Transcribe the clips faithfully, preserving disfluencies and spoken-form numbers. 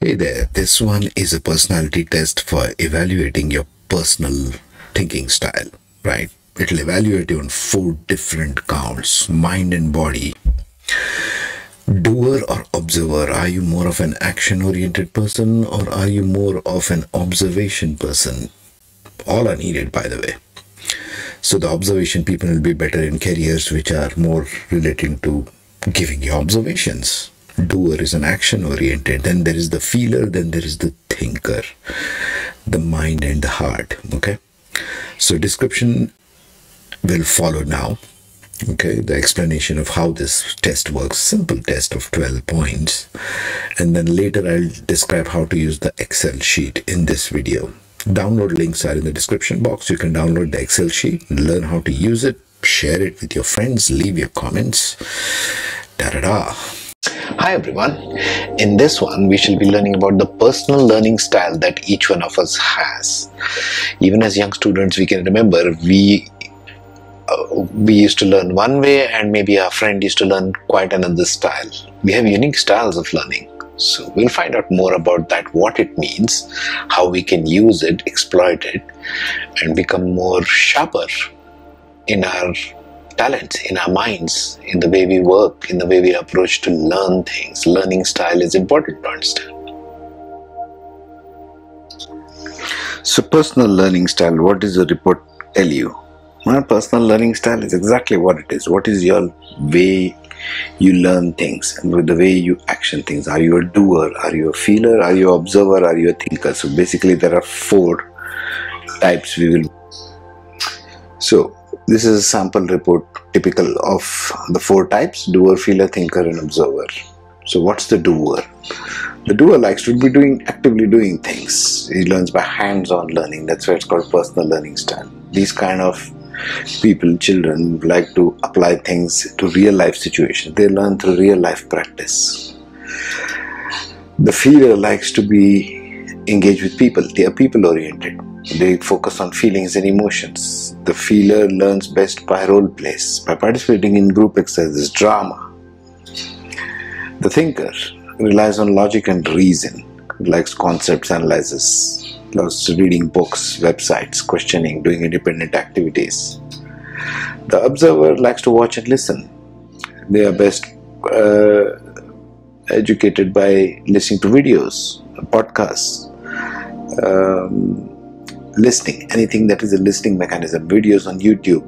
Hey there, this one is a personality test for evaluating your personal thinking style, right? It'll evaluate you on four different counts: mind and body. Doer or observer? Are you more of an action-oriented person or are you more of an observation person? All are needed, by the way. So the observation people will be better in careers which are more relating to giving you observations. Doer is an action-oriented, then there is the feeler, then there is the thinker, the mind and the heart, okay? So description will follow now, okay? The explanation of how this test works, simple test of twelve points. And then later I'll describe how to use the Excel sheet in this video. Download links are in the description box. You can download the Excel sheet, learn how to use it, share it with your friends, leave your comments, da-da-da. Hi everyone, in this one we shall be learning about the personal learning style that each one of us has. Even as young students, we can remember we uh, we used to learn one way and maybe our friend used to learn quite another style. We have unique styles of learning, so we'll find out more about that, what it means, how we can use it, exploit it, and become more sharper in our talents, in our minds, in the way we work, in the way we approach to learn things. Learning style is important to understand. So personal learning style, what does the report tell you? My personal learning style is exactly what it is. What is your way you learn things and with the way you action things? Are you a doer? Are you a feeler? Are you an observer? Are you a thinker? So basically there are four types we will. So this is a sample report typical of the four types: doer, feeler, thinker and observer. So what's the doer? The doer likes to be doing, actively doing things. He learns by hands-on learning. That's why it's called personal learning style. These kind of people, children, like to apply things to real life situations. They learn through real life practice. The feeler likes to be engaged with people. They are people-oriented. They focus on feelings and emotions. The feeler learns best by role plays, by participating in group exercises, drama. The thinker relies on logic and reason, likes concepts, analysis, loves reading books, websites, questioning, doing independent activities. The observer likes to watch and listen. They are best uh, educated by listening to videos, podcasts, um, listening, anything that is a listening mechanism, videos on YouTube,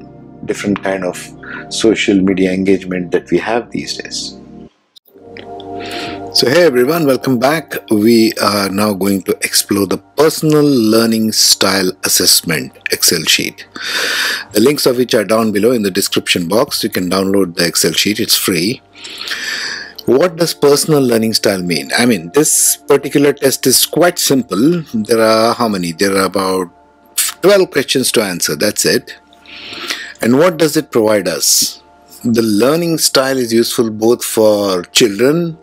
different kind of social media engagement that we have these days. So hey everyone, welcome back. We are now going to explore the personal learning style assessment Excel sheet, the links of which are down below in the description box. You can download the Excel sheet, it's free. What does personal learning style mean? I mean, this particular test is quite simple. There are how many? There are about twelve questions to answer, that's it. And what does it provide us? The learning style is useful both for children,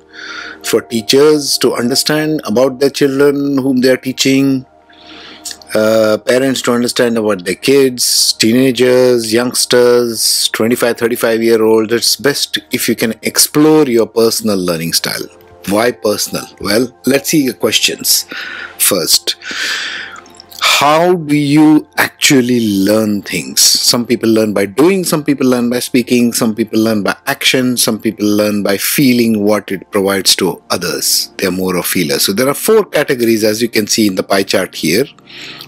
for teachers to understand about their children whom they are teaching, uh, parents to understand about their kids, teenagers, youngsters, twenty-five, thirty-five year olds. It's best if you can explore your personal learning style. Why personal? Well, let's see your questions first. How do you actually learn things? Some people learn by doing, some people learn by speaking, some people learn by action, some people learn by feeling what it provides to others. They are more of feelers. So there are four categories, as you can see in the pie chart here.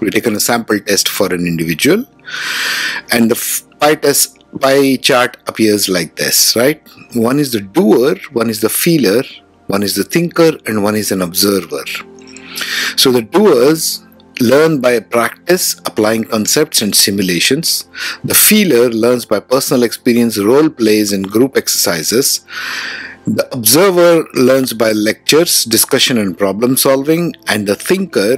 We've taken a sample test for an individual and the pie, test, pie chart appears like this, right? One is the doer, one is the feeler, one is the thinker and one is an observer. So the doers learn by practice, applying concepts and simulations. The feeler learns by personal experience, role plays and group exercises. The observer learns by lectures, discussion and problem solving. And the thinker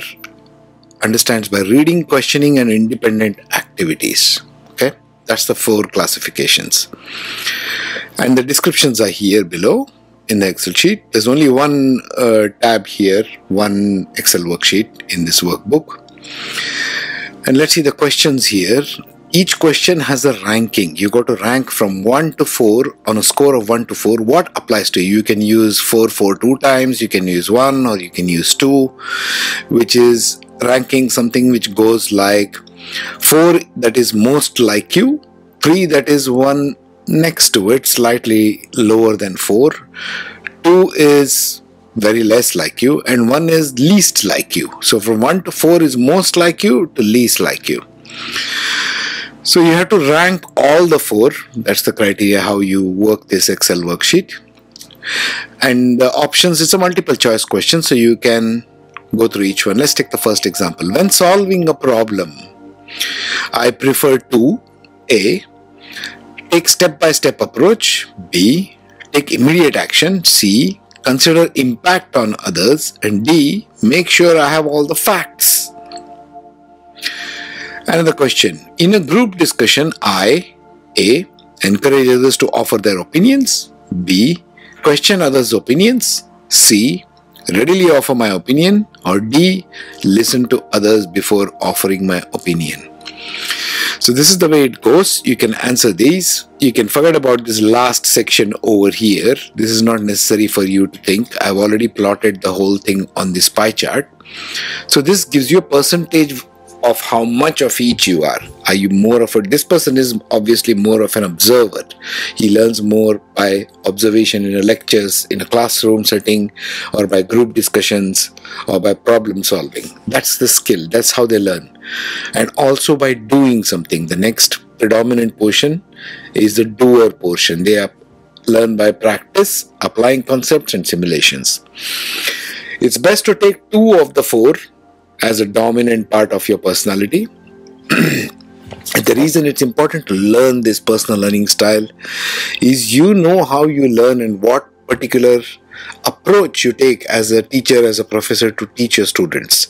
understands by reading, questioning and independent activities. Okay, that's the four classifications. And the descriptions are here below in the Excel sheet. There's only one uh, tab here, one Excel worksheet in this workbook. And let's see the questions here. Each question has a ranking. You got to rank from one to four on a score of one to four. What applies to you? You can use four, four two times, you can use one, or you can use two, which is ranking something which goes like four, that is most like you, three, that is one next to it, slightly lower than four, two is very less like you, and one is least like you. So from one to four is most like you to least like you. So you have to rank all the four. That's the criteria how you work this Excel worksheet. And the options, it's a multiple choice question, so you can go through each one. Let's take the first example. When solving a problem, I prefer to A. Take step-by-step approach, B. Take immediate action, C. Consider impact on others, and D. Make sure I have all the facts. Another question. In a group discussion, I, A, encourage others to offer their opinions, B, question others' opinions, C, readily offer my opinion, or D, listen to others before offering my opinion. So this is the way it goes. You can answer these. You can forget about this last section over here. This is not necessary for you to think. I've already plotted the whole thing on this pie chart. So this gives you a percentage of how much of each you are. Are you more of a, this person is obviously more of an observer. He learns more by observation in a lectures, in a classroom setting, or by group discussions, or by problem solving. That's the skill, that's how they learn. And also by doing something. The next predominant portion is the doer portion. They are learn by practice, applying concepts and simulations. It's best to take two of the four as a dominant part of your personality. The reason it's important to learn this personal learning style is you know how you learn and what particular approach you take as a teacher, as a professor to teach your students.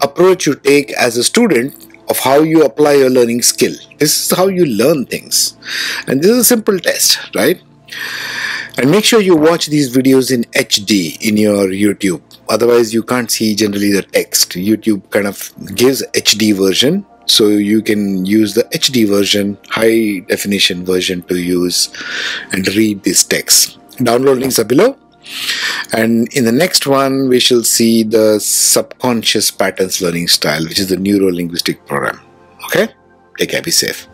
Approach you take as a student of how you apply your learning skill. This is how you learn things. And this is a simple test, right? And make sure you watch these videos in H D in your YouTube. Otherwise, you can't see generally the text. YouTube kind of gives H D version. So you can use the H D version, high definition version to use and read this text. Download links are below. And in the next one, we shall see the subconscious patterns learning style, which is the neuro-linguistic program. Okay? Take care, be safe.